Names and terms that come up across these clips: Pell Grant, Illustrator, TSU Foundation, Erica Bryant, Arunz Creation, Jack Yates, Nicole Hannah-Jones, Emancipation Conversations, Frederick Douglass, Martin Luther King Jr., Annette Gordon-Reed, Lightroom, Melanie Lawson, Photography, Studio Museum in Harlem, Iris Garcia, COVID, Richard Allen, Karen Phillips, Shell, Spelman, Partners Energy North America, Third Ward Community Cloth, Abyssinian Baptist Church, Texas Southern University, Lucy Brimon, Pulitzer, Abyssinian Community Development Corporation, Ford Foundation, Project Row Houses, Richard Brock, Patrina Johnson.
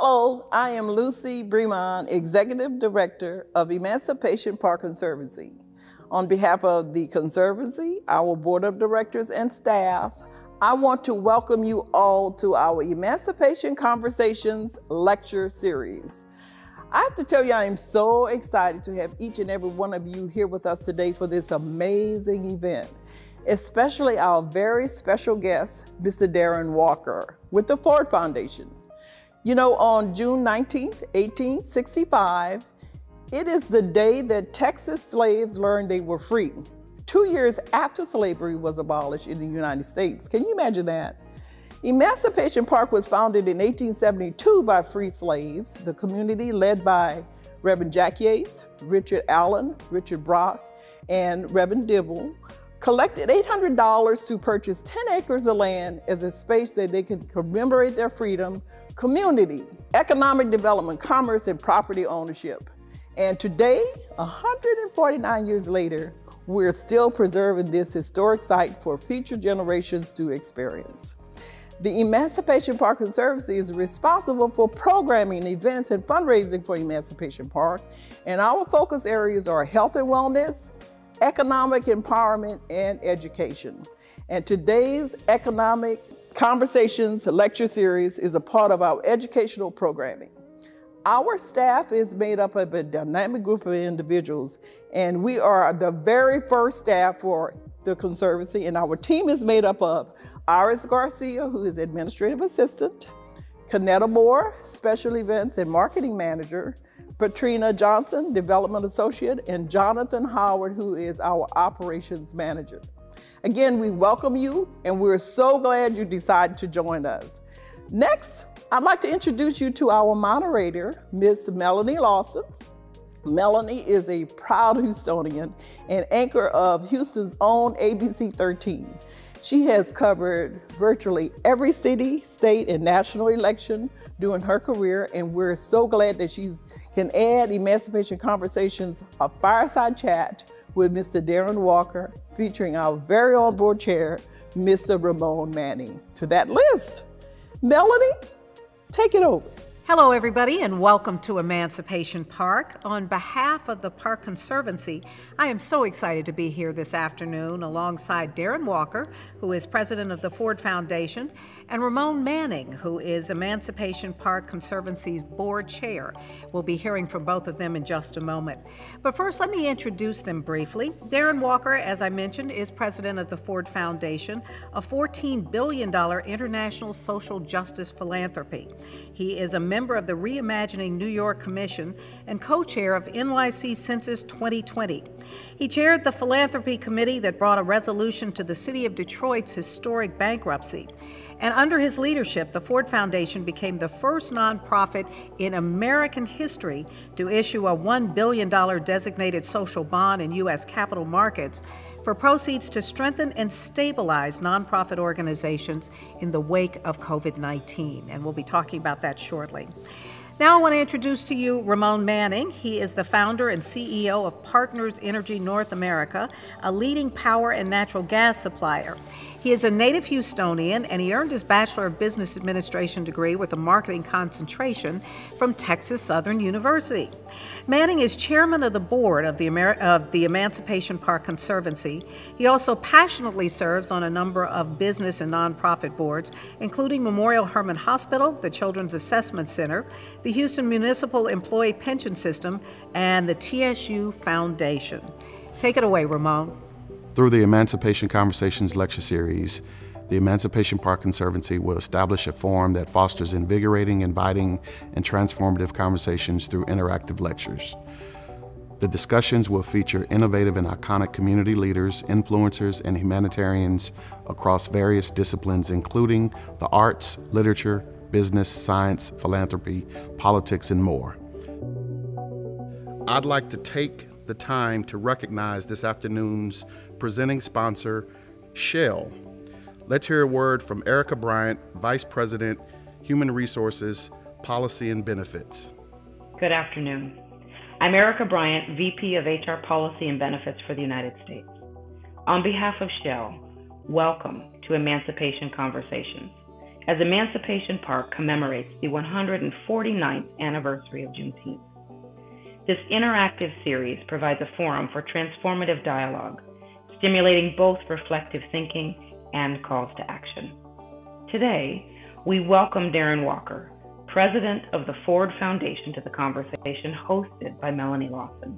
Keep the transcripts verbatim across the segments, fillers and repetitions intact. Hello, I am Lucy Brimon, Executive Director of Emancipation Park Conservancy. On behalf of the Conservancy, our Board of Directors and staff, I want to welcome you all to our Emancipation Conversations lecture series. I have to tell you, I am so excited to have each and every one of you here with us today for this amazing event, especially our very special guest, Mister Darren Walker with the Ford Foundation. You know, on June nineteenth, eighteen sixty-five, it is the day that Texas slaves learned they were free, two years after slavery was abolished in the United States. Can you imagine that? Emancipation Park was founded in eighteen seventy-two by free slaves, the community led by Reverend Jack Yates, Richard Allen, Richard Brock, and Reverend Dibble, collected eight hundred dollars to purchase ten acres of land as a space that they could commemorate their freedom, community, economic development, commerce, and property ownership. And today, one hundred forty-nine years later, we're still preserving this historic site for future generations to experience. The Emancipation Park Conservancy is responsible for programming, events, and fundraising for Emancipation Park. And our focus areas are health and wellness, economic empowerment, and education. And today's Economic Conversations lecture series is a part of our educational programming. Our staff is made up of a dynamic group of individuals, and we are the very first staff for the Conservancy, and our team is made up of Iris Garcia, who is Administrative Assistant, Kanetta Moore, Special Events and Marketing Manager, Patrina Johnson, Development Associate, and Jonathan Howard, who is our Operations Manager. Again, we welcome you, and we're so glad you decided to join us. Next, I'd like to introduce you to our moderator, Miz Melanie Lawson. Melanie is a proud Houstonian and anchor of Houston's own A B C thirteen. She has covered virtually every city, state, and national election during her career, and we're so glad that she can add Emancipation Conversations, a fireside chat with Mister Darren Walker, featuring our very own board chair, Mister Ramon Manning, to that list. Melanie, take it over. Hello, everybody, and welcome to Emancipation Park. On behalf of the Park Conservancy, I am so excited to be here this afternoon alongside Darren Walker, who is president of the Ford Foundation, and Ramon Manning, who is Emancipation Park Conservancy's board chair. We'll be hearing from both of them in just a moment. But first, let me introduce them briefly. Darren Walker, as I mentioned, is president of the Ford Foundation, a fourteen billion dollar international social justice philanthropy. He is a member of the Reimagining New York Commission and co-chair of N Y C Census twenty twenty. He chaired the philanthropy committee that brought a resolution to the city of Detroit's historic bankruptcy. And under his leadership, the Ford Foundation became the first nonprofit in American history to issue a one billion dollar designated social bond in U S capital markets for proceeds to strengthen and stabilize nonprofit organizations in the wake of COVID nineteen. And we'll be talking about that shortly. Now I want to introduce to you Ramon Manning. He is the founder and C E O of Partners Energy North America, a leading power and natural gas supplier. He is a native Houstonian, and he earned his Bachelor of Business Administration degree with a marketing concentration from Texas Southern University. Manning is chairman of the board of the, Ameri of the Emancipation Park Conservancy. He also passionately serves on a number of business and nonprofit boards, including Memorial Hermann Hospital, the Children's Assessment Center, the Houston Municipal Employee Pension System, and the T S U Foundation. Take it away, Ramon. Through the Emancipation Conversations lecture series, the Emancipation Park Conservancy will establish a forum that fosters invigorating, inviting, and transformative conversations through interactive lectures. The discussions will feature innovative and iconic community leaders, influencers, and humanitarians across various disciplines, including the arts, literature, business, science, philanthropy, politics, and more. I'd like to take the time to recognize this afternoon's presenting sponsor, Shell. Let's hear a word from Erica Bryant, Vice President, Human Resources, Policy and Benefits. Good afternoon. I'm Erica Bryant, V P of H R Policy and Benefits for the United States. On behalf of Shell, welcome to Emancipation Conversations, as Emancipation Park commemorates the one hundred forty-ninth anniversary of Juneteenth. This interactive series provides a forum for transformative dialogue, stimulating both reflective thinking and calls to action. Today, we welcome Darren Walker, President of the Ford Foundation, to the conversation hosted by Melanie Lawson.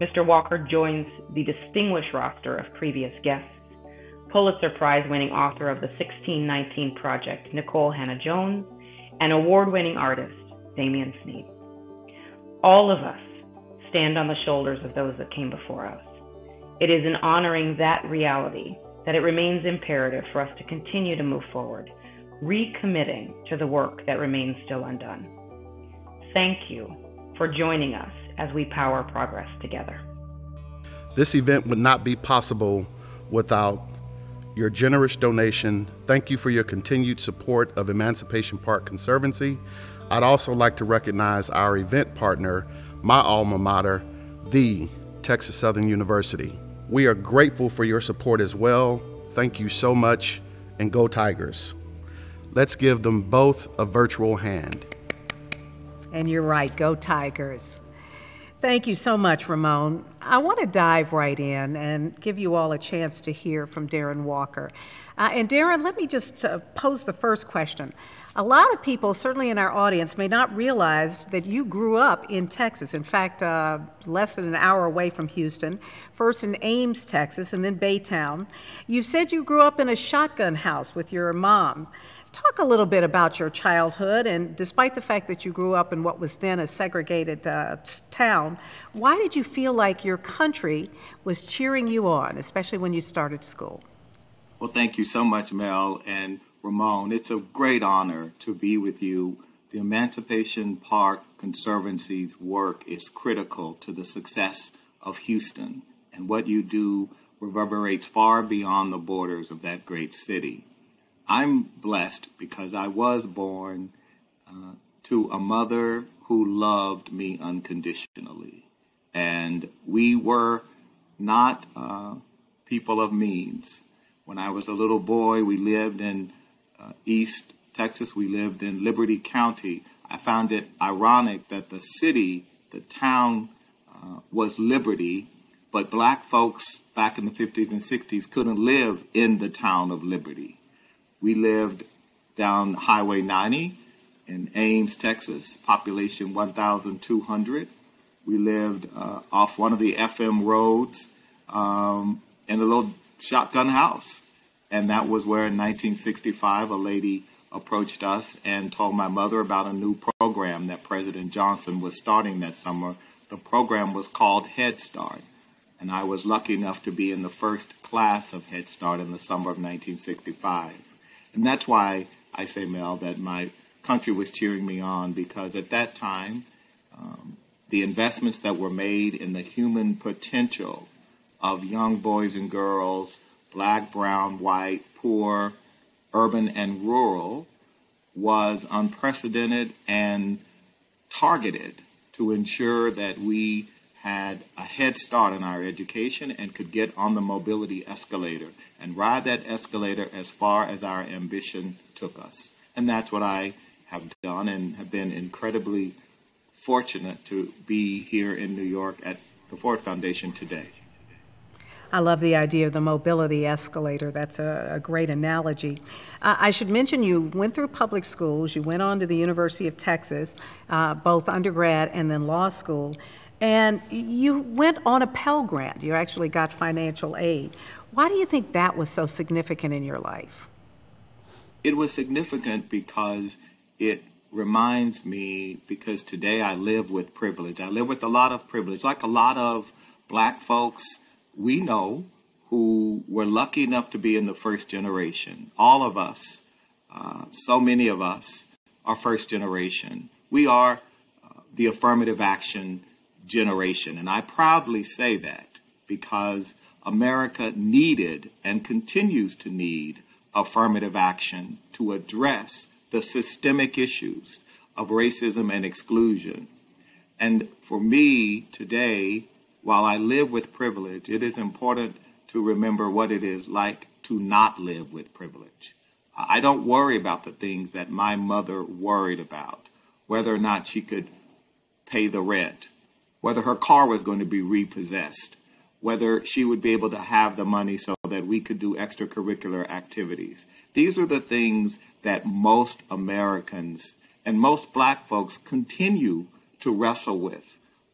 Mister Walker joins the distinguished roster of previous guests: Pulitzer Prize-winning author of the sixteen nineteen Project, Nicole Hannah-Jones, and award-winning artist, Damian Sneed. All of us stand on the shoulders of those that came before us. It is in honoring that reality that it remains imperative for us to continue to move forward, recommitting to the work that remains still undone. Thank you for joining us as we power progress together. This event would not be possible without your generous donation. Thank you for your continued support of Emancipation Park Conservancy. I'd also like to recognize our event partner, my alma mater, the Texas Southern University. We are grateful for your support as well. Thank you so much, and go Tigers. Let's give them both a virtual hand. And you're right, go Tigers. Thank you so much, Ramon. I want to dive right in and give you all a chance to hear from Darren Walker. Uh, and Darren, let me just uh, pose the first question. A lot of people, certainly in our audience, may not realize that you grew up in Texas. In fact, uh, less than an hour away from Houston, first in Ames, Texas, and then Baytown. You said you grew up in a shotgun house with your mom. Talk a little bit about your childhood, and despite the fact that you grew up in what was then a segregated uh, town, why did you feel like your country was cheering you on, especially when you started school? Well, thank you so much, Mel and Ramon. It's a great honor to be with you. The Emancipation Park Conservancy's work is critical to the success of Houston, and what you do reverberates far beyond the borders of that great city. I'm blessed because I was born uh, to a mother who loved me unconditionally. And we were not uh, people of means. When I was a little boy, we lived in uh, East Texas. We lived in Liberty County. I found it ironic that the city, the town, uh, was Liberty, but black folks back in the fifties and sixties couldn't live in the town of Liberty. We lived down Highway ninety in Ames, Texas, population one thousand two hundred. We lived uh, off one of the F M roads um, in a little shotgun house. And that was where in nineteen sixty-five, a lady approached us and told my mother about a new program that President Johnson was starting that summer. The program was called Head Start. And I was lucky enough to be in the first class of Head Start in the summer of nineteen sixty-five. And that's why I say, Mel, that my country was cheering me on, because at that time, um, the investments that were made in the human potential of young boys and girls, black, brown, white, poor, urban, and rural, was unprecedented and targeted to ensure that we had a head start in our education and could get on the mobility escalator and ride that escalator as far as our ambition took us. And that's what I have done, and have been incredibly fortunate to be here in New York at the Ford Foundation today. I love the idea of the mobility escalator. That's a, a great analogy. Uh, I should mention you went through public schools. You went on to the University of Texas, uh, both undergrad and then law school. And you went on a Pell Grant. You actually got financial aid. Why do you think that was so significant in your life? It was significant because it reminds me, because today I live with privilege. I live with a lot of privilege. Like a lot of black folks we know who were lucky enough to be in the first generation. All of us, uh, so many of us, are first generation. We are uh, the affirmative action generation. And I proudly say that because America needed and continues to need affirmative action to address the systemic issues of racism and exclusion. And for me today, while I live with privilege, it is important to remember what it is like to not live with privilege. I don't worry about the things that my mother worried about, whether or not she could pay the rent, whether her car was going to be repossessed, whether she would be able to have the money so that we could do extracurricular activities. These are the things that most Americans and most Black folks continue to wrestle with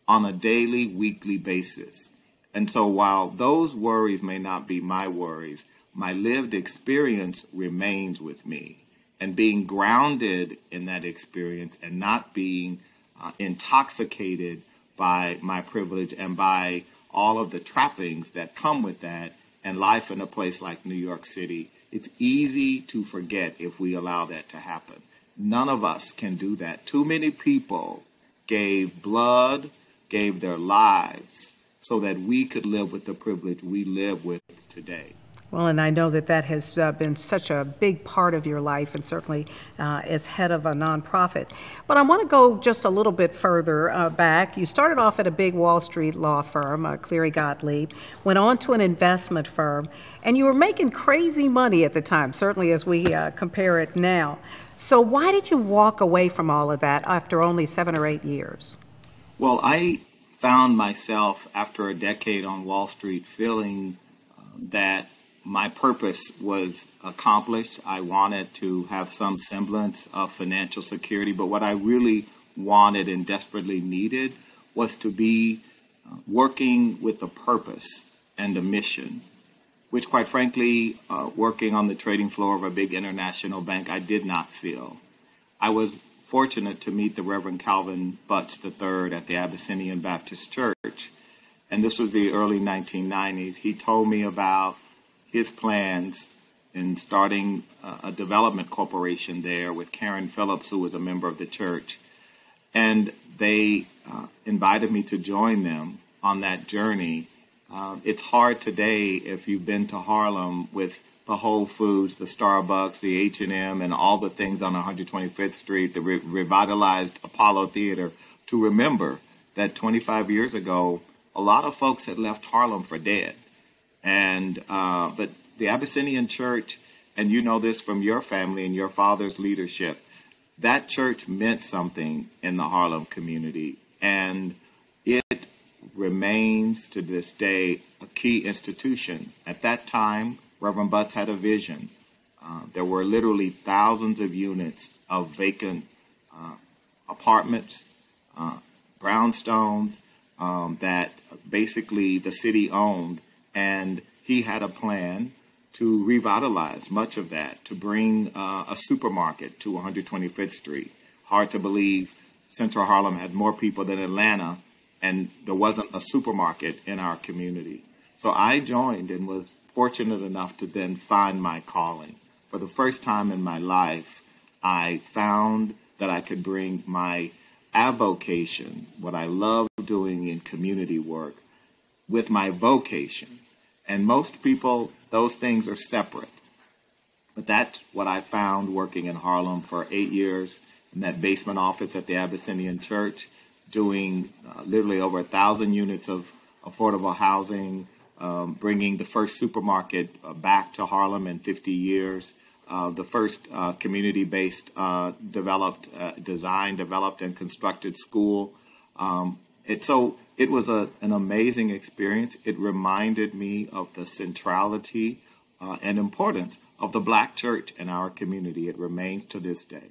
on a daily, weekly basis. And so while those worries may not be my worries, my lived experience remains with me. And being grounded in that experience and not being uh, intoxicated by my privilege and by all of the trappings that come with that and life in a place like New York City, it's easy to forget if we allow that to happen. None of us can do that. Too many people gave blood, gave their lives so that we could live with the privilege we live with today. Well, and I know that that has uh, been such a big part of your life, and certainly uh, as head of a nonprofit. But I want to go just a little bit further uh, back. You started off at a big Wall Street law firm, uh, Cleary Gottlieb, went on to an investment firm, and you were making crazy money at the time, certainly as we uh, compare it now. So why did you walk away from all of that after only seven or eight years? Well, I found myself after a decade on Wall Street feeling uh, that my purpose was accomplished. I wanted to have some semblance of financial security, but what I really wanted and desperately needed was to be working with a purpose and a mission, which quite frankly, uh, working on the trading floor of a big international bank, I did not feel. I was fortunate to meet the Reverend Calvin Butts the third at the Abyssinian Baptist Church, and this was the early nineteen nineties. He told me about his plans in starting a development corporation there with Karen Phillips, who was a member of the church. And they uh, invited me to join them on that journey. Uh, it's hard today if you've been to Harlem with the Whole Foods, the Starbucks, the H and M, and all the things on one hundred twenty-fifth Street, the re revitalized Apollo Theater, to remember that twenty-five years ago, a lot of folks had left Harlem for dead. And uh, but the Abyssinian Church, and you know this from your family and your father's leadership, that church meant something in the Harlem community, and it remains to this day a key institution. At that time, Reverend Butts had a vision. Uh, there were literally thousands of units of vacant uh, apartments, uh, brownstones um, that basically the city owned. And he had a plan to revitalize much of that, to bring uh, a supermarket to one hundred twenty-fifth Street. Hard to believe Central Harlem had more people than Atlanta, and there wasn't a supermarket in our community. So I joined and was fortunate enough to then find my calling. For the first time in my life, I found that I could bring my avocation, what I love doing in community work, with my vocation. And most people, those things are separate. But that's what I found working in Harlem for eight years in that basement office at the Abyssinian Church, doing uh, literally over a thousand units of affordable housing, um, bringing the first supermarket uh, back to Harlem in fifty years, uh, the first uh, community-based uh, developed, uh, designed, developed, and constructed school. Um, and so it was a, an amazing experience. It reminded me of the centrality uh, and importance of the Black church in our community. It remains to this day.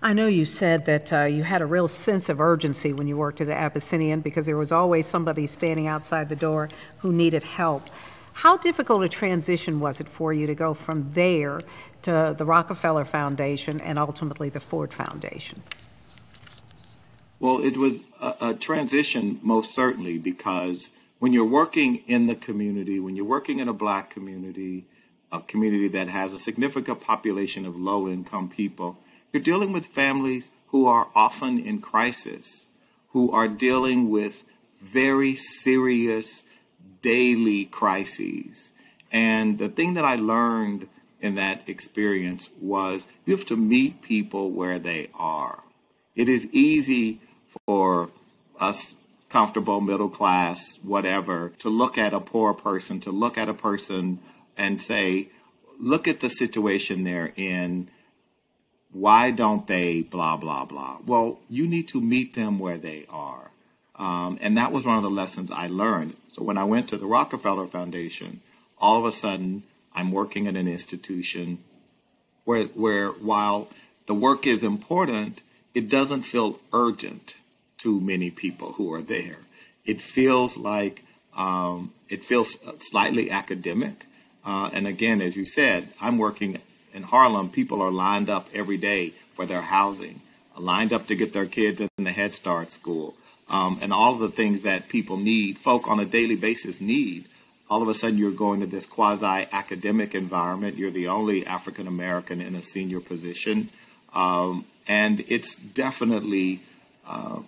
I know you said that uh, you had a real sense of urgency when you worked at the Abyssinian because there was always somebody standing outside the door who needed help. How difficult a transition was it for you to go from there to the Rockefeller Foundation and ultimately the Ford Foundation? Well, it was a, a transition, most certainly, because when you're working in the community, when you're working in a Black community, a community that has a significant population of low-income people, you're dealing with families who are often in crisis, who are dealing with very serious daily crises. And the thing that I learned in that experience was you have to meet people where they are. It is easy for us, comfortable, middle class, whatever, to look at a poor person, to look at a person and say, look at the situation they're in. Why don't they blah, blah, blah? Well, you need to meet them where they are. Um, and that was one of the lessons I learned. So when I went to the Rockefeller Foundation, all of a sudden, I'm working at an institution where, where while the work is important, it doesn't feel urgent to many people who are there. It feels like, um, it feels slightly academic. Uh, and again, as you said, I'm working in Harlem. People are lined up every day for their housing, lined up to get their kids in the Head Start school. Um, and all of the things that people need, folk on a daily basis need, all of a sudden you're going to this quasi-academic environment. You're the only African-American in a senior position. Um, and it's definitely uh,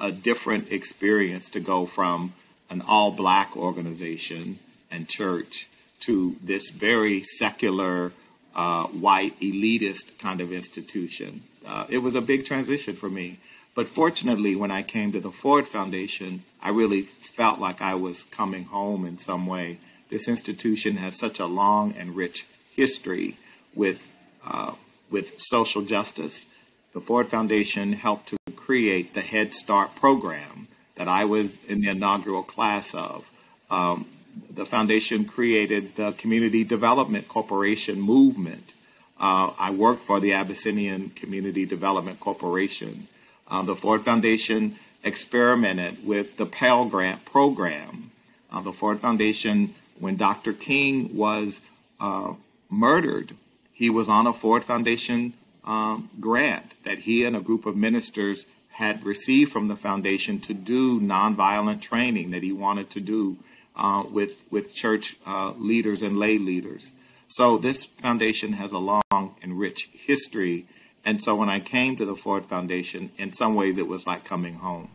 a different experience to go from an all-black organization and church to this very secular, uh, white, elitist kind of institution. Uh, it was a big transition for me. But fortunately, when I came to the Ford Foundation, I really felt like I was coming home in some way. This institution has such a long and rich history with, uh, with social justice. The Ford Foundation helped to create the Head Start program that I was in the inaugural class of. Um, the foundation created the Community Development Corporation movement. Uh, I worked for the Abyssinian Community Development Corporation. Uh, the Ford Foundation experimented with the Pell Grant program. Uh, the Ford Foundation, when Doctor King was uh, murdered, he was on a Ford Foundation um, grant that he and a group of ministers had received from the foundation to do nonviolent training that he wanted to do uh, with, with church uh, leaders and lay leaders. So this foundation has a long and rich history. And so when I came to the Ford Foundation, in some ways it was like coming home.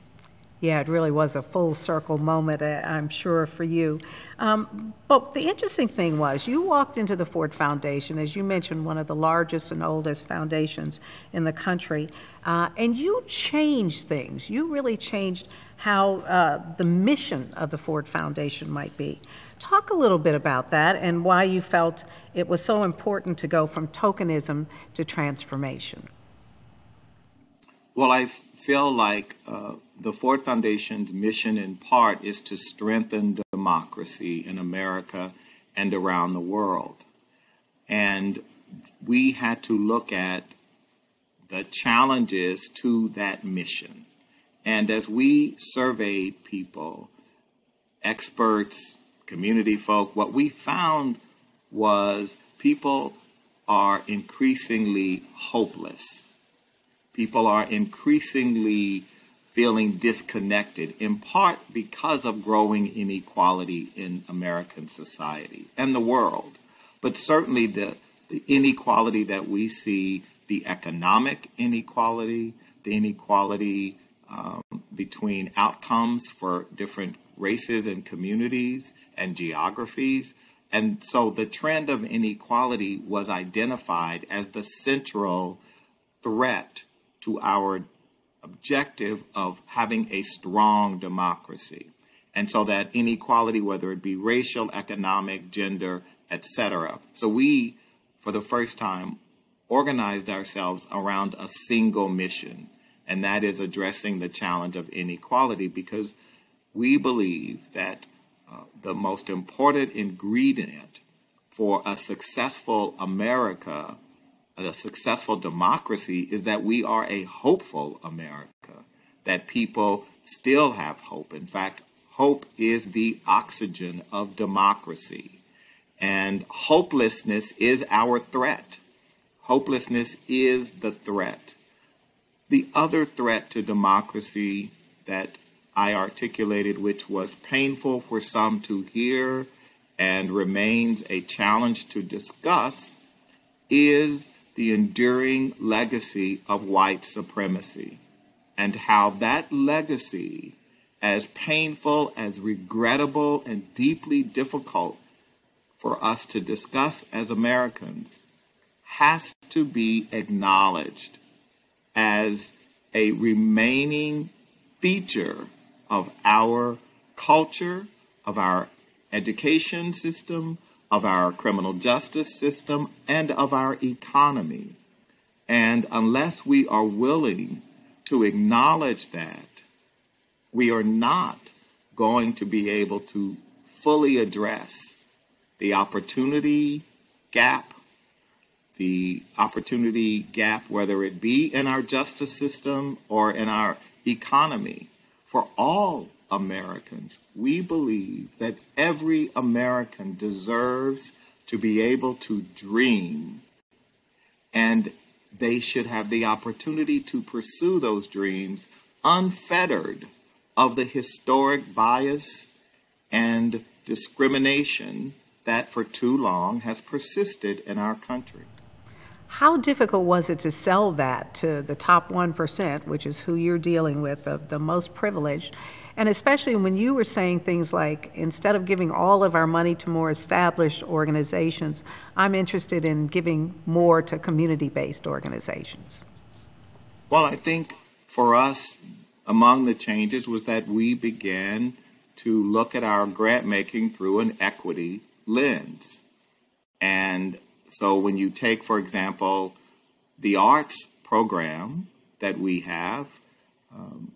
Yeah, it really was a full circle moment, I'm sure, for you. Um, but the interesting thing was you walked into the Ford Foundation, as you mentioned, one of the largest and oldest foundations in the country, uh, and you changed things. You really changed how uh, the mission of the Ford Foundation might be. Talk a little bit about that and why you felt it was so important to go from tokenism to transformation. Well, I feel like uh, the Ford Foundation's mission in part is to strengthen democracy in America and around the world. And we had to look at the challenges to that mission. And as we surveyed people, experts, community folk, what we found was people are increasingly hopeless. People are increasingly feeling disconnected, in part because of growing inequality in American society and the world. But certainly the, the inequality that we see, the economic inequality, the inequality Um, between outcomes for different races and communities and geographies. And so the trend of inequality was identified as the central threat to our objective of having a strong democracy. And so that inequality, whether it be racial, economic, gender, et cetera. So we, for the first time, organized ourselves around a single mission. And that is addressing the challenge of inequality, because we believe that uh, the most important ingredient for a successful America, a successful democracy, is that we are a hopeful America, that people still have hope. In fact, hope is the oxygen of democracy, and hopelessness is our threat. Hopelessness is the threat. The other threat to democracy that I articulated, which was painful for some to hear and remains a challenge to discuss, is the enduring legacy of white supremacy and how that legacy, as painful, as regrettable, and deeply difficult for us to discuss as Americans, has to be acknowledged as a remaining feature of our culture, of our education system, of our criminal justice system, and of our economy. And unless we are willing to acknowledge that, we are not going to be able to fully address the opportunity gap, the opportunity gap, whether it be in our justice system or in our economy. For all Americans, we believe that every American deserves to be able to dream, and they should have the opportunity to pursue those dreams unfettered of the historic bias and discrimination that for too long has persisted in our country. How difficult was it to sell that to the top one percent, which is who you're dealing with, the, the most privileged, and especially when you were saying things like, instead of giving all of our money to more established organizations, I'm interested in giving more to community-based organizations? Well, I think for us, among the changes was that we began to look at our grant making through an equity lens. And so when you take, for example, the arts program that we have, um,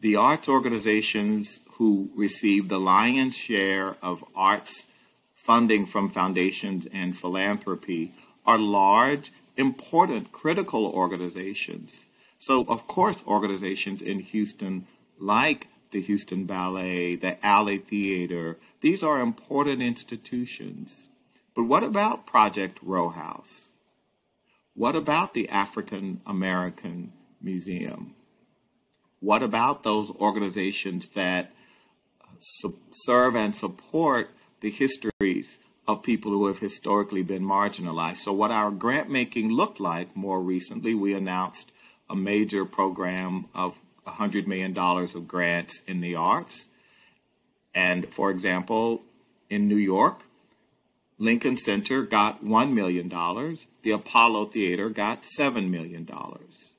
the arts organizations who receive the lion's share of arts funding from foundations and philanthropy are large, important, critical organizations. So, of course, organizations in Houston like the Houston Ballet, the Alley Theater, these are important institutions. But what about Project Row House? What about the African American Museum? What about those organizations that serve and support the histories of people who have historically been marginalized? So what our grant making looked like more recently, we announced a major program of one hundred million dollars of grants in the arts. And for example, in New York, Lincoln Center got one million dollars. The Apollo Theater got seven million dollars.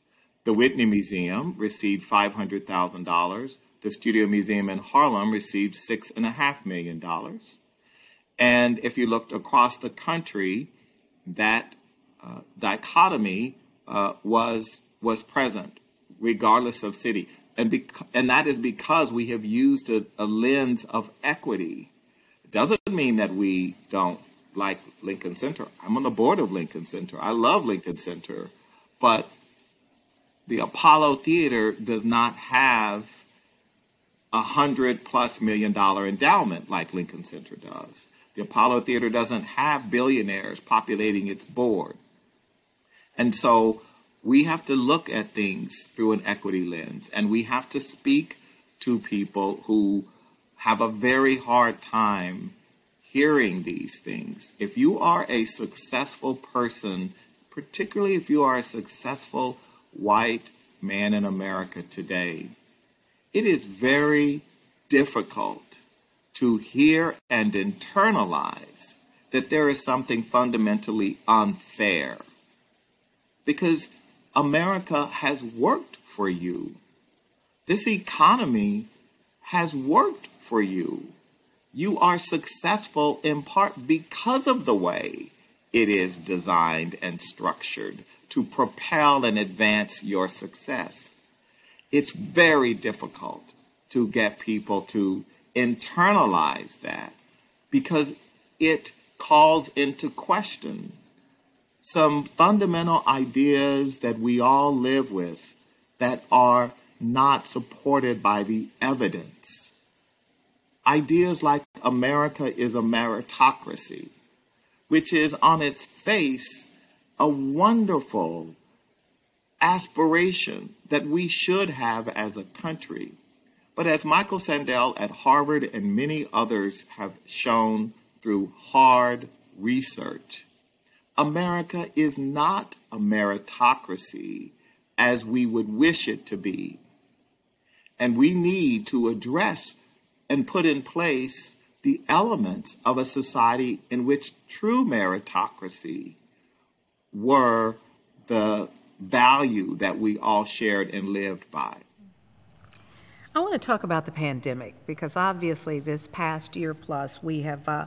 The Whitney Museum received five hundred thousand dollars. The Studio Museum in Harlem received six point five million dollars. And if you looked across the country, that uh, dichotomy uh, was was present, regardless of city. And, and that is because we have used a, a lens of equity. It doesn't mean that we don't like Lincoln Center. I'm on the board of Lincoln Center. I love Lincoln Center. But the Apollo Theater does not have a hundred plus million dollar endowment like Lincoln Center does. The Apollo Theater doesn't have billionaires populating its board. And so we have to look at things through an equity lens, and we have to speak to people who have a very hard time hearing these things. If you are a successful person, particularly if you are a successful white man in America today, it is very difficult to hear and internalize that there is something fundamentally unfair, because America has worked for you. This economy has worked for you. You are successful in part because of the way it is designed and structured to propel and advance your success. It's very difficult to get people to internalize that, because it calls into question some fundamental ideas that we all live with that are not supported by the evidence. Ideas like America is a meritocracy, which is on its face a wonderful aspiration that we should have as a country. But as Michael Sandel at Harvard and many others have shown through hard research, America is not a meritocracy as we would wish it to be. And we need to address and put in place the elements of a society in which true meritocracy were the value that we all shared and lived by. I want to talk about the pandemic, because obviously this past year plus we have uh,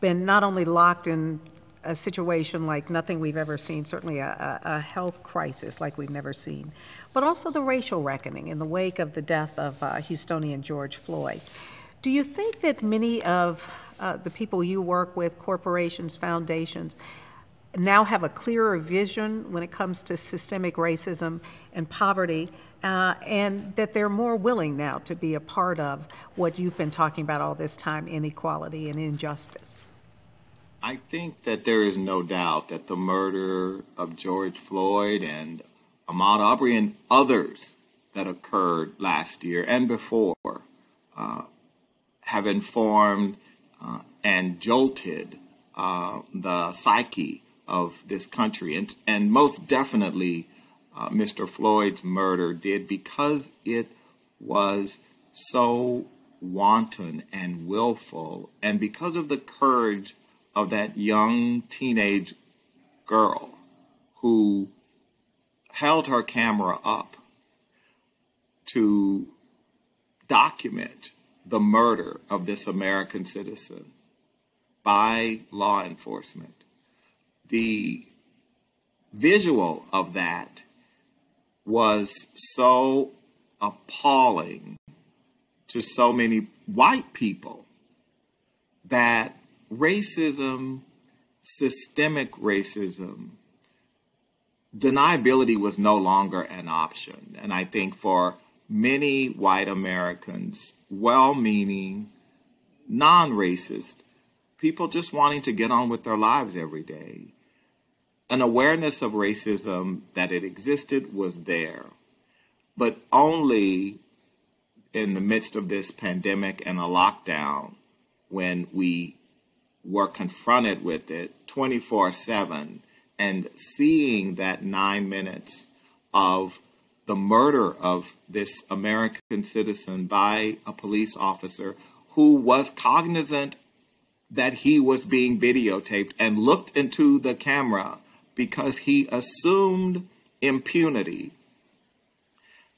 been not only locked in a situation like nothing we've ever seen, certainly a, a health crisis like we've never seen, but also the racial reckoning in the wake of the death of uh, Houstonian George Floyd. Do you think that many of uh, the people you work with, corporations, foundations, now have a clearer vision when it comes to systemic racism and poverty, uh, and that they're more willing now to be a part of what you've been talking about all this time, inequality and injustice? I think that there is no doubt that the murder of George Floyd and Ahmaud Arbery and others that occurred last year and before uh, have informed uh, and jolted uh, the psyche of this country. And, and most definitely, uh, Mister Floyd's murder did, because it was so wanton and willful, and because of the courage of that young teenage girl who held her camera up to document the murder of this American citizen by law enforcement. The visual of that was so appalling to so many white people that racism, systemic racism, deniability was no longer an option. And I think for many white Americans, well-meaning, non-racist, people just wanting to get on with their lives every day, an awareness of racism, that it existed, was there, but only in the midst of this pandemic and a lockdown, when we were confronted with it twenty-four seven, and seeing that nine minutes of the murder of this American citizen by a police officer who was cognizant that he was being videotaped and looked into the camera because he assumed impunity,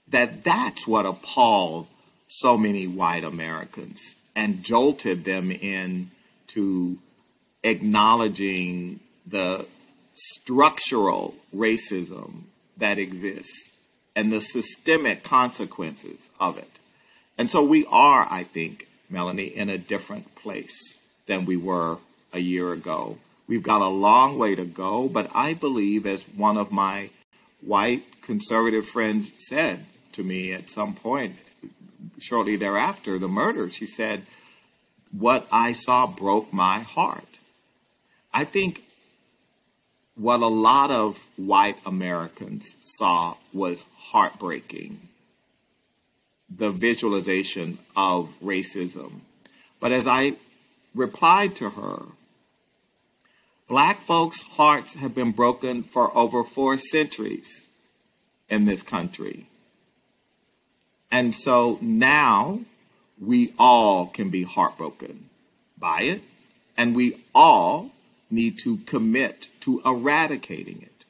that that's what appalled so many white Americans and jolted them into acknowledging the structural racism that exists and the systemic consequences of it. And so we are, I think, Melanie, in a different place than we were a year ago. We've got a long way to go, but I believe, as one of my white conservative friends said to me at some point shortly thereafter the murder, she said, "What I saw broke my heart." I think what a lot of white Americans saw was heartbreaking, the visualization of racism. But as I replied to her, Black folks' hearts have been broken for over four centuries in this country. And so now we all can be heartbroken by it, and we all need to commit to eradicating it,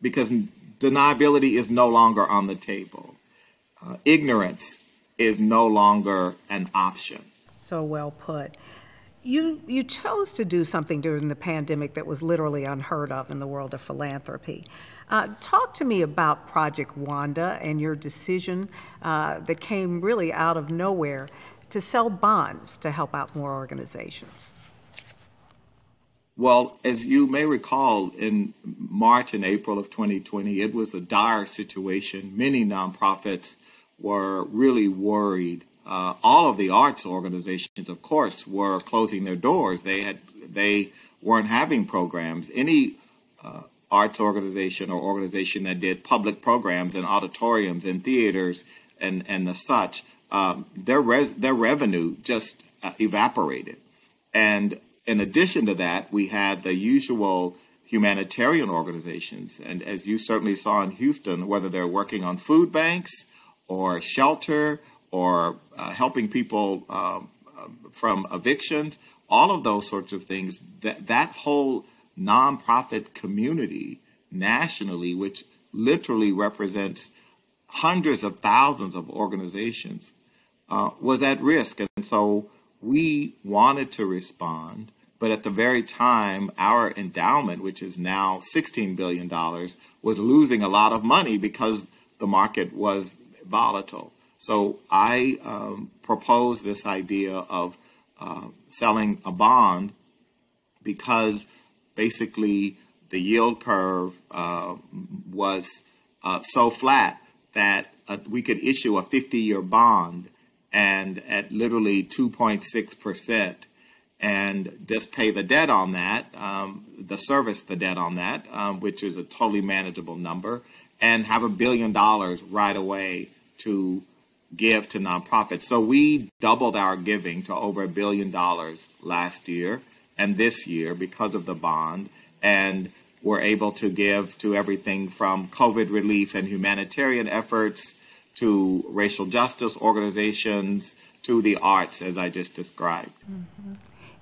because deniability is no longer on the table. Uh, ignorance is no longer an option. So well put. You, you chose to do something during the pandemic that was literally unheard of in the world of philanthropy. Uh, talk to me about Project Wanda and your decision uh, that came really out of nowhere to sell bonds to help out more organizations. Well, as you may recall, in March and April of twenty twenty, it was a dire situation. Many nonprofits were really worried. Uh, all of the arts organizations, of course, were closing their doors. They had, they weren't having programs. Any uh, arts organization or organization that did public programs in auditoriums and theaters and and the such, um, their res their revenue just uh, evaporated. And in addition to that, we had the usual humanitarian organizations. And as you certainly saw in Houston, whether they're working on food banks or shelter, or uh, helping people um, from evictions, all of those sorts of things, that, that whole nonprofit community nationally, which literally represents hundreds of thousands of organizations, uh, was at risk. And so we wanted to respond But at the very time, our endowment, which is now sixteen billion dollars, was losing a lot of money because the market was volatile. So I um, proposed this idea of uh, selling a bond because basically the yield curve uh, was uh, so flat that uh, we could issue a fifty-year bond and at literally two point six percent and just pay the debt on that, um, the service the debt on that, um, which is a totally manageable number, and have a billion dollars right away to give to nonprofits. So we doubled our giving to over a billion dollars last year and this year because of the bond, and we're able to give to everything from COVID relief and humanitarian efforts to racial justice organizations, to the arts, as I just described. Mm-hmm.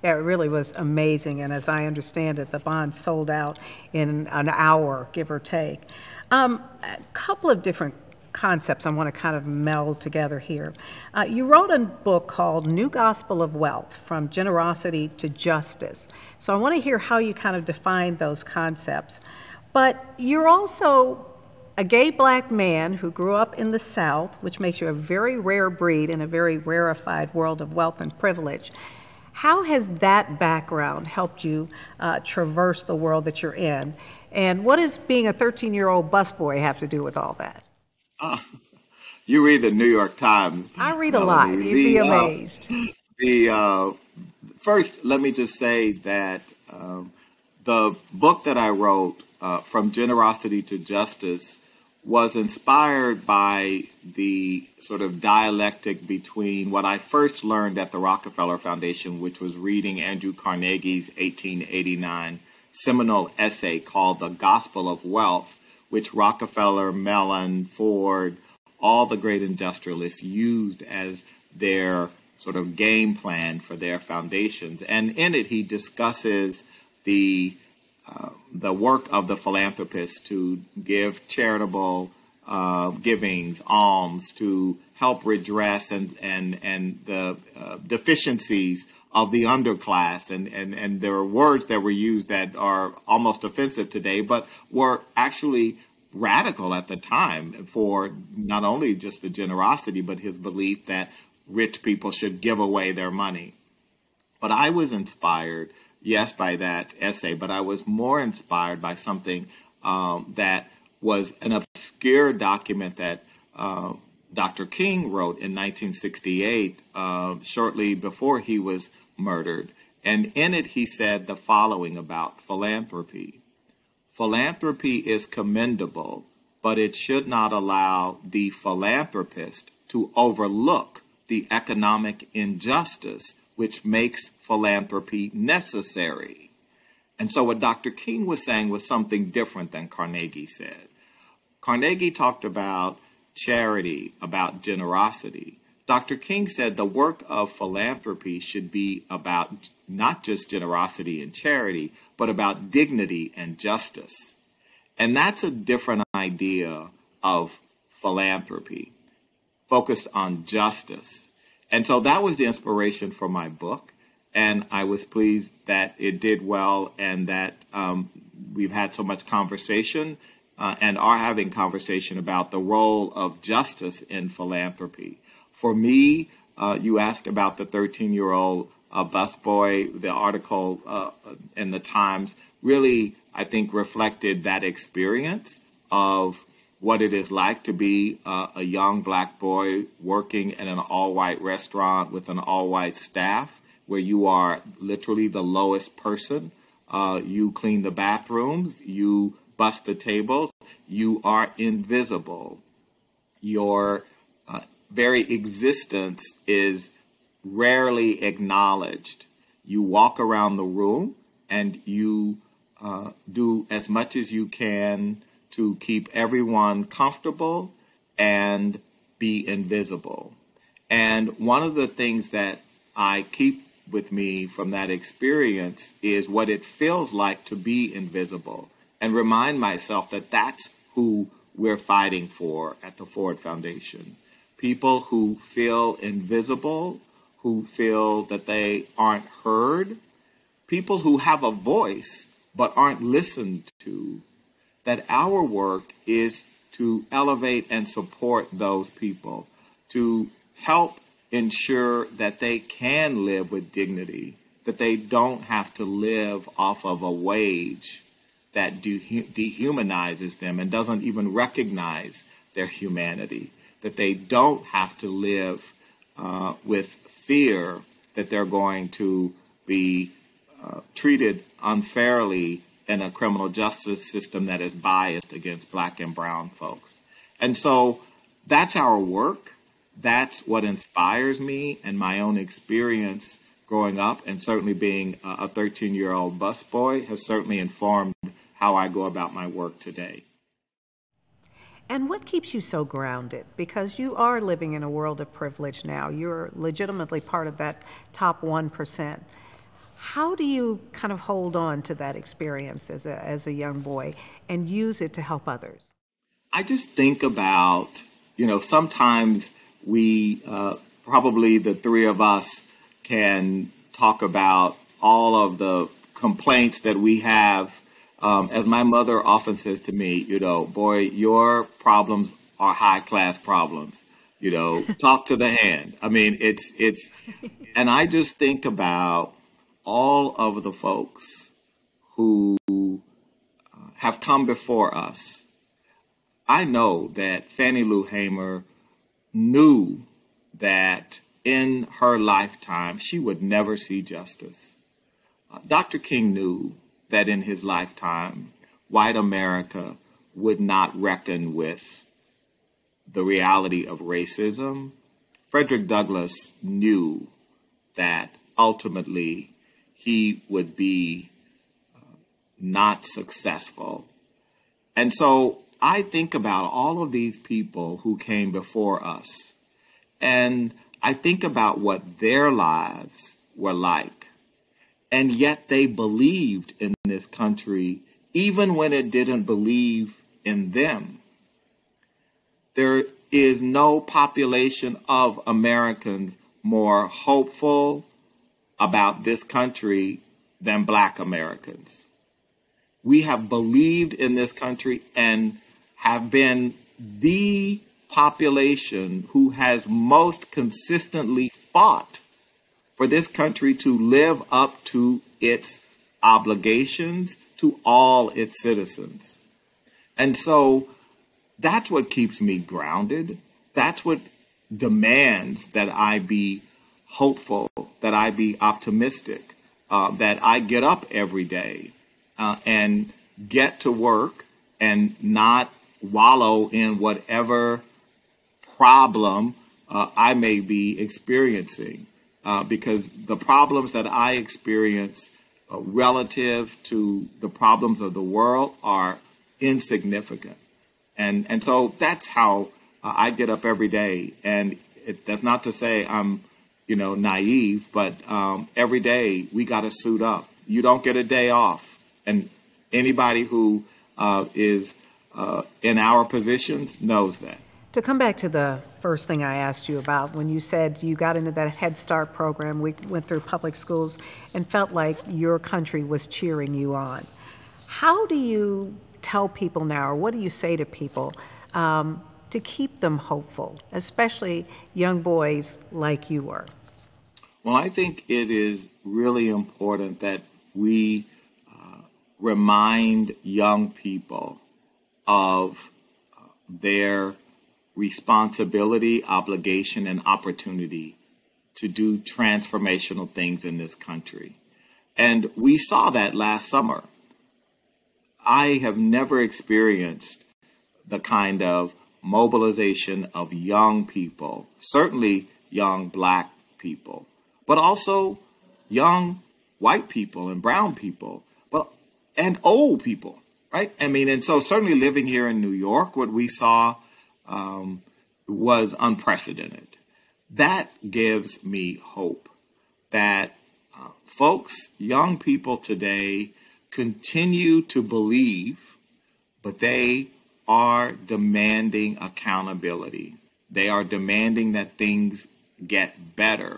Yeah, it really was amazing. And as I understand it, the bond sold out in an hour, give or take. Um, a couple of different concepts I want to kind of meld together here. Uh, you wrote a book called New Gospel of Wealth, From Generosity to Justice. So I want to hear how you kind of define those concepts. But you're also a gay black man who grew up in the South, which makes you a very rare breed in a very rarefied world of wealth and privilege. How has that background helped you uh, traverse the world that you're in? And what does being a thirteen-year-old busboy have to do with all that? Uh, you read the New York Times. I read a lot. You'd be amazed. Uh, the, uh, first, let me just say that um, the book that I wrote, uh, From Generosity to Justice, was inspired by the sort of dialectic between what I first learned at the Rockefeller Foundation, which was reading Andrew Carnegie's eighteen eighty-nine seminal essay called The Gospel of Wealth, which Rockefeller, Mellon, Ford, all the great industrialists used as their sort of game plan for their foundations. And in it, he discusses the Uh, the work of the philanthropist to give charitable uh, givings, alms, to help redress and and and the uh, deficiencies of the underclass, and and and there are words that were used that are almost offensive today, but were actually radical at the time for not only just the generosity, but his belief that rich people should give away their money. But I was inspired, yes, by that essay, but I was more inspired by something um, that was an obscure document that uh, Doctor King wrote in nineteen sixty-eight, uh, shortly before he was murdered. And in it, he said the following about philanthropy. Philanthropy is commendable, but it should not allow the philanthropist to overlook the economic injustice which makes philanthropy necessary. And so what Doctor King was saying was something different than Carnegie said. Carnegie talked about charity, about generosity. Doctor King said the work of philanthropy should be about not just generosity and charity, but about dignity and justice. And that's a different idea of philanthropy, focused on justice. And so that was the inspiration for my book, and I was pleased that it did well and that um, we've had so much conversation uh, and are having conversation about the role of justice in philanthropy. For me, uh, you asked about the thirteen-year-old uh, busboy. The article uh, in the Times really, I think, reflected that experience of what it is like to be uh, a young black boy working in an all-white restaurant with an all-white staff, where you are literally the lowest person. Uh, you clean the bathrooms, you bust the tables, you are invisible. Your uh, very existence is rarely acknowledged. You walk around the room and you uh, do as much as you can to keep everyone comfortable and be invisible. And one of the things that I keep with me from that experience is what it feels like to be invisible, and remind myself that that's who we're fighting for at the Ford Foundation. People who feel invisible, who feel that they aren't heard, people who have a voice but aren't listened to, that our work is to elevate and support those people, to help ensure that they can live with dignity, that they don't have to live off of a wage that de- dehumanizes them and doesn't even recognize their humanity, that they don't have to live uh, with fear that they're going to be uh, treated unfairly in a criminal justice system that is biased against Black and brown folks. And so that's our work. That's what inspires me and my own experience growing up, and certainly being a thirteen-year-old busboy has certainly informed how I go about my work today. And what keeps you so grounded? Because you are living in a world of privilege now. You're legitimately part of that top one percent. How do you kind of hold on to that experience as a, as a young boy and use it to help others? I just think about, you know, sometimes we, uh, probably the three of us, can talk about all of the complaints that we have. Um, as my mother often says to me, you know, boy, your problems are high class problems. You know, talk to the hand. I mean, it's, it's, and I just think about all of the folks who have come before us. I know that Fannie Lou Hamer knew that in her lifetime, she would never see justice. Uh, Doctor King knew that in his lifetime, white America would not reckon with the reality of racism. Frederick Douglass knew that ultimately he would be uh, not successful. And so I think about all of these people who came before us, and I think about what their lives were like, and yet they believed in this country, even when it didn't believe in them. There is no population of Americans more hopeful about this country than Black Americans. We have believed in this country and have been the population who has most consistently fought for this country to live up to its obligations to all its citizens. And so that's what keeps me grounded. That's what demands that I be hopeful, that I be optimistic, uh, that I get up every day uh, and get to work and not wallow in whatever problem uh, I may be experiencing, uh, because the problems that I experience uh, relative to the problems of the world are insignificant. And, and so that's how uh, I get up every day. And it, that's not to say I'm, you know, naive, but um, every day we got to suit up. You don't get a day off. And anybody who uh, is uh, in our positions knows that. To come back to the first thing I asked you about, when you said you got into that Head Start program, we went through public schools and felt like your country was cheering you on. How do you tell people now, or what do you say to people um, to keep them hopeful, especially young boys like you were? Well, I think it is really important that we uh, remind young people of uh, their responsibility, obligation, and opportunity to do transformational things in this country. And we saw that last summer. I have never experienced the kind of mobilization of young people, certainly young Black people, but also young white people and brown people, but and old people, right? I mean, and so certainly living here in New York, what we saw Um, was unprecedented. That gives me hope that uh, folks, young people today continue to believe, but they are demanding accountability. They are demanding that things get better.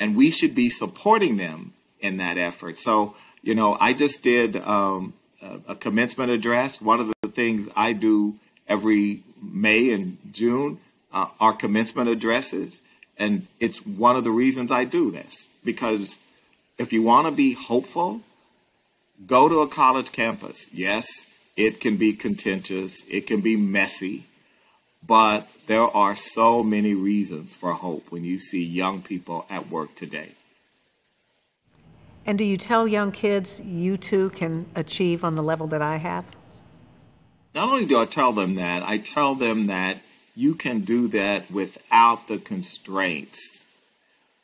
And we should be supporting them in that effort. So, you know, I just did um, a commencement address. One of the things I do every May and June uh, are commencement addresses. And it's one of the reasons I do this, because if you want to be hopeful, go to a college campus. Yes, it can be contentious. It can be messy. But there are so many reasons for hope when you see young people at work today. And do you tell young kids you too can achieve on the level that I have? Not only do I tell them that, I tell them that you can do that without the constraints.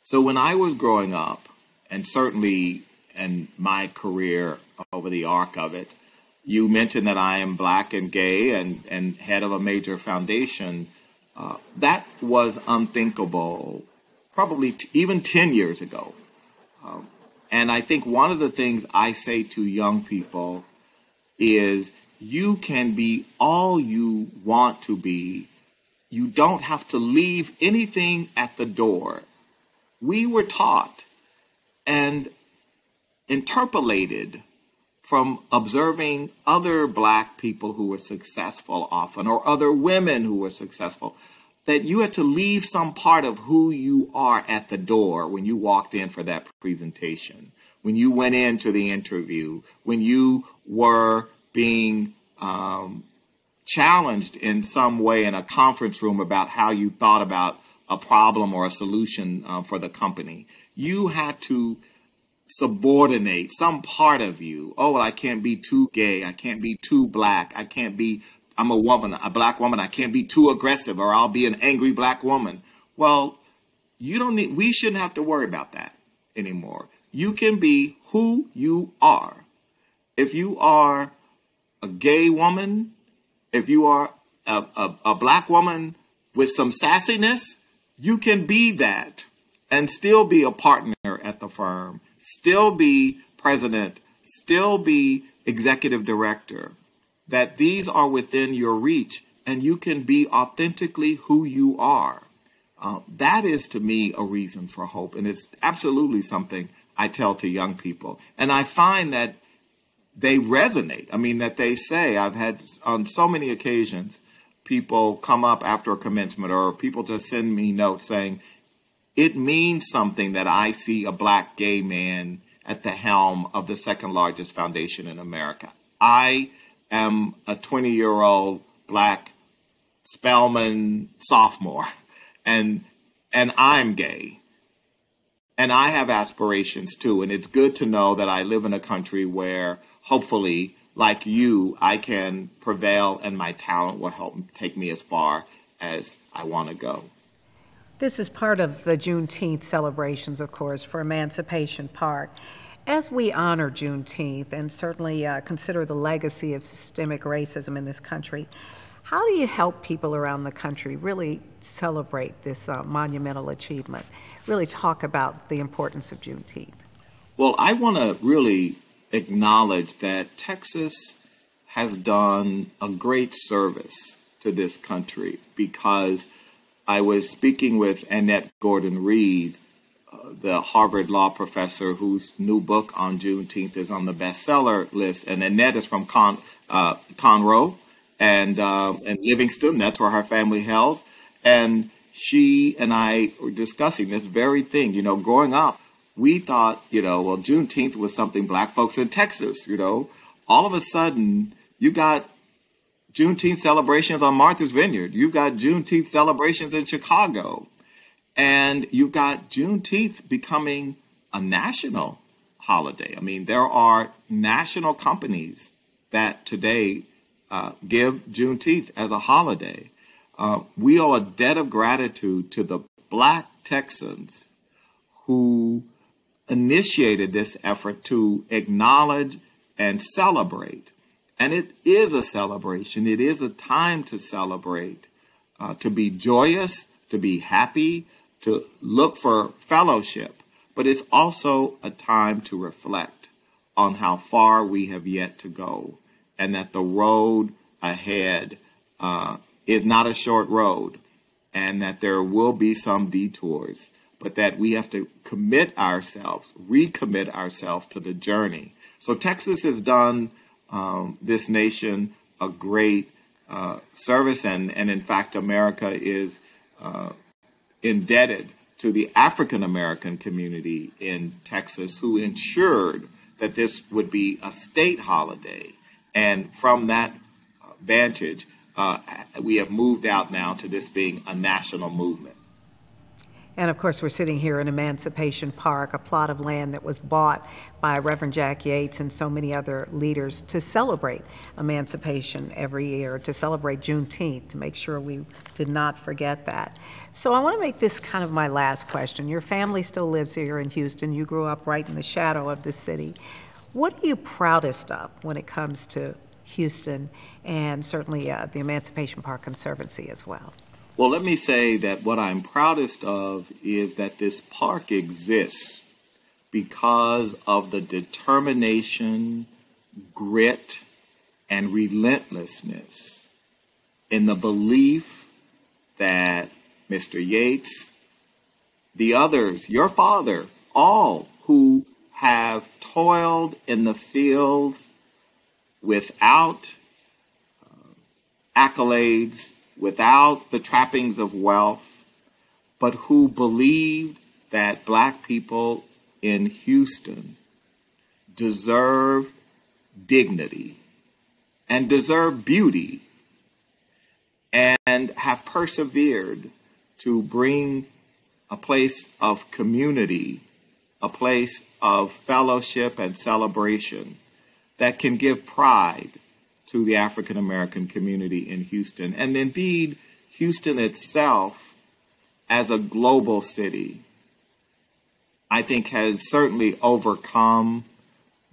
So when I was growing up, and certainly in my career over the arc of it, you mentioned that I am black and gay and, and head of a major foundation. Uh, that was unthinkable probably t even ten years ago. Um, and I think one of the things I say to young people is you can be all you want to be. You don't have to leave anything at the door. We were taught and interpolated from observing other black people who were successful often, or other women who were successful, that you had to leave some part of who you are at the door when you walked in for that presentation, when you went into the interview, when you were being um, challenged in some way in a conference room about how you thought about a problem or a solution uh, for the company. You had to subordinate some part of you. Oh, well, I can't be too gay. I can't be too black. I can't be, I'm a woman, a black woman. I can't be too aggressive or I'll be an angry black woman. Well, you don't need, we shouldn't have to worry about that anymore. You can be who you are. If you are a gay woman, if you are a, a, a black woman with some sassiness, you can be that and still be a partner at the firm, still be president, still be executive director, that these are within your reach and you can be authentically who you are. Uh, that is, to me, a reason for hope. And it's absolutely something I tell to young people. And I find that they resonate. I mean, that they say, I've had on so many occasions, people come up after a commencement or people just send me notes saying, it means something that I see a black gay man at the helm of the second largest foundation in America. I am a twenty-year-old black Spelman sophomore, and and I'm gay. And I have aspirations, too. And it's good to know that I live in a country where, hopefully, like you, I can prevail and my talent will help take me as far as I want to go. This is part of the Juneteenth celebrations, of course, for Emancipation Park. As we honor Juneteenth and certainly uh, consider the legacy of systemic racism in this country, how do you help people around the country really celebrate this uh, monumental achievement? Really talk about the importance of Juneteenth. Well, I want to really acknowledge that Texas has done a great service to this country because I was speaking with Annette Gordon-Reed, uh, the Harvard law professor whose new book on Juneteenth is on the bestseller list. And Annette is from Con, uh, Conroe and, uh, and Livingston. That's where her family hails. And she and I were discussing this very thing. You know, growing up, we thought, you know, well, Juneteenth was something black folks in Texas, you know. All of a sudden, you got Juneteenth celebrations on Martha's Vineyard. You've got Juneteenth celebrations in Chicago. And you've got Juneteenth becoming a national holiday. I mean, there are national companies that today uh, give Juneteenth as a holiday. Uh, we owe a debt of gratitude to the Black Texans who initiated this effort to acknowledge and celebrate. And it is a celebration. It is a time to celebrate, uh, to be joyous, to be happy, to look for fellowship. But it's also a time to reflect on how far we have yet to go and that the road ahead uh, is not a short road and that there will be some detours. but that we have to commit ourselves, recommit ourselves to the journey. So Texas has done um, this nation a great uh, service, and, and in fact, America is uh, indebted to the African-American community in Texas, who ensured that this would be a state holiday. And from that vantage, uh, we have moved out now to this being a national movement. And of course, we're sitting here in Emancipation Park, a plot of land that was bought by Reverend Jack Yates and so many other leaders to celebrate emancipation every year, to celebrate Juneteenth, to make sure we did not forget that. So I want to make this kind of my last question. Your family still lives here in Houston. You grew up right in the shadow of the city. What are you proudest of when it comes to Houston and certainly uh, the Emancipation Park Conservancy as well? Well, let me say that what I'm proudest of is that this park exists because of the determination, grit, and relentlessness in the belief that Mister Yates, the others, your father, all who have toiled in the fields without uh, accolades, without the trappings of wealth, but who believed that Black people in Houston deserve dignity and deserve beauty, and have persevered to bring a place of community, a place of fellowship and celebration that can give pride to the African-American community in Houston, and indeed Houston itself as a global city, I think has certainly overcome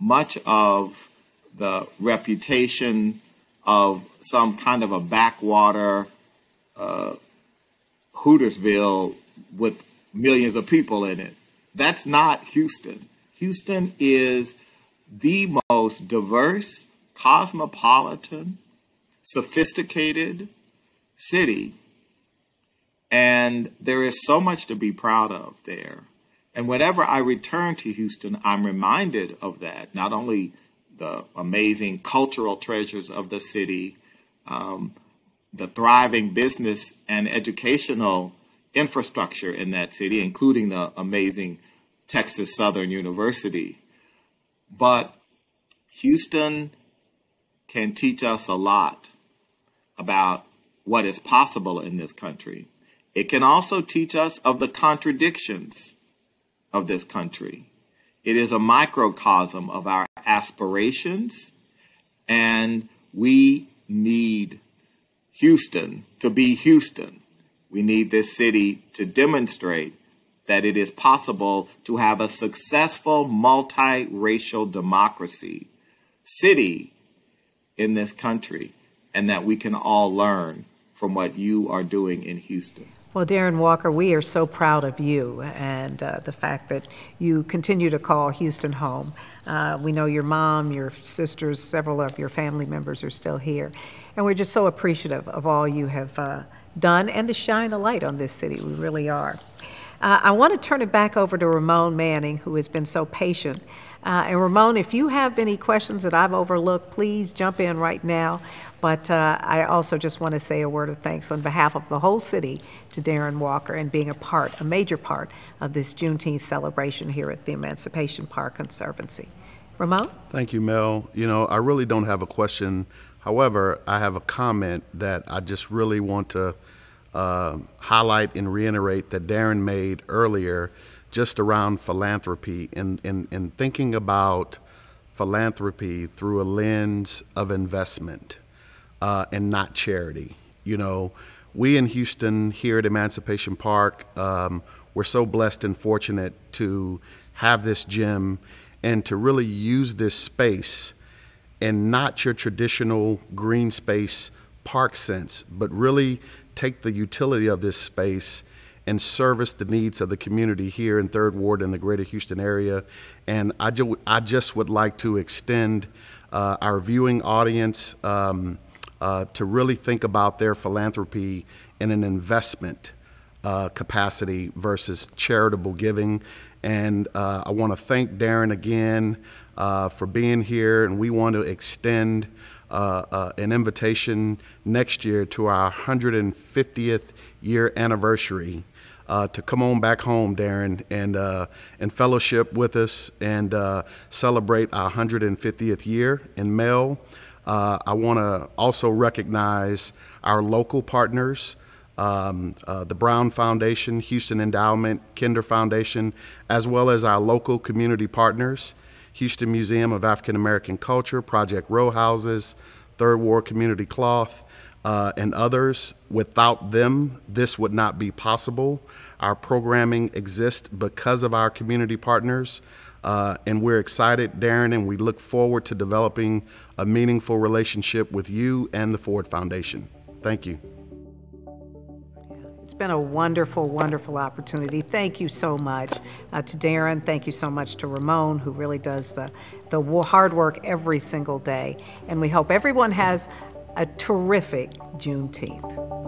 much of the reputation of some kind of a backwater uh, Hootersville with millions of people in it. That's not Houston. Houston is the most diverse, cosmopolitan, sophisticated city, and there is so much to be proud of there. And whenever I return to Houston, I'm reminded of that, not only the amazing cultural treasures of the city, um, the thriving business and educational infrastructure in that city, including the amazing Texas Southern University, but Houston can teach us a lot about what is possible in this country. It can also teach us of the contradictions of this country. It is a microcosm of our aspirations, and we need Houston to be Houston. We need this city to demonstrate that it is possible to have a successful multiracial democracy city in this country, and that we can all learn from what you are doing in Houston. Well, Darren Walker, we are so proud of you and uh, the fact that you continue to call Houston home. Uh, we know your mom, your sisters, several of your family members are still here. And we're just so appreciative of all you have uh, done and to shine a light on this city. We really are. Uh, I want to turn it back over to Ramon Manning, who has been so patient. Uh, and Ramon, if you have any questions that I've overlooked, please jump in right now. But uh, I also just want to say a word of thanks on behalf of the whole city to Darren Walker and being a part, a major part, of this Juneteenth celebration here at the Emancipation Park Conservancy. Ramon? Thank you, Mel. You know, I really don't have a question. However, I have a comment that I just really want to uh, highlight and reiterate that Darren made earlier, just around philanthropy and, and, and thinking about philanthropy through a lens of investment uh, and not charity. You know, we in Houston here at Emancipation Park, um, we're so blessed and fortunate to have this gym and to really use this space and not your traditional green space park sense, but really take the utility of this space and service the needs of the community here in Third Ward in the greater Houston area. And I, ju I just would like to extend uh, our viewing audience um, uh, to really think about their philanthropy in an investment uh, capacity versus charitable giving. And uh, I want to thank Darren again uh, for being here, and we want to extend Uh, uh, an invitation next year to our one hundred fiftieth year anniversary uh, to come on back home, Darren, and, uh, and fellowship with us and uh, celebrate our one hundred fiftieth year in Mel. Uh, I want to also recognize our local partners, um, uh, the Brown Foundation, Houston Endowment, Kinder Foundation, as well as our local community partners, Houston Museum of African American Culture, Project Row Houses, Third War Community Cloth, uh, and others. Without them, this would not be possible. Our programming exists because of our community partners, uh, and we're excited, Darren, and we look forward to developing a meaningful relationship with you and the Ford Foundation. Thank you. It's been a wonderful, wonderful opportunity. Thank you so much uh, to Darren. Thank you so much to Ramon, who really does the, the hard work every single day. And we hope everyone has a terrific Juneteenth.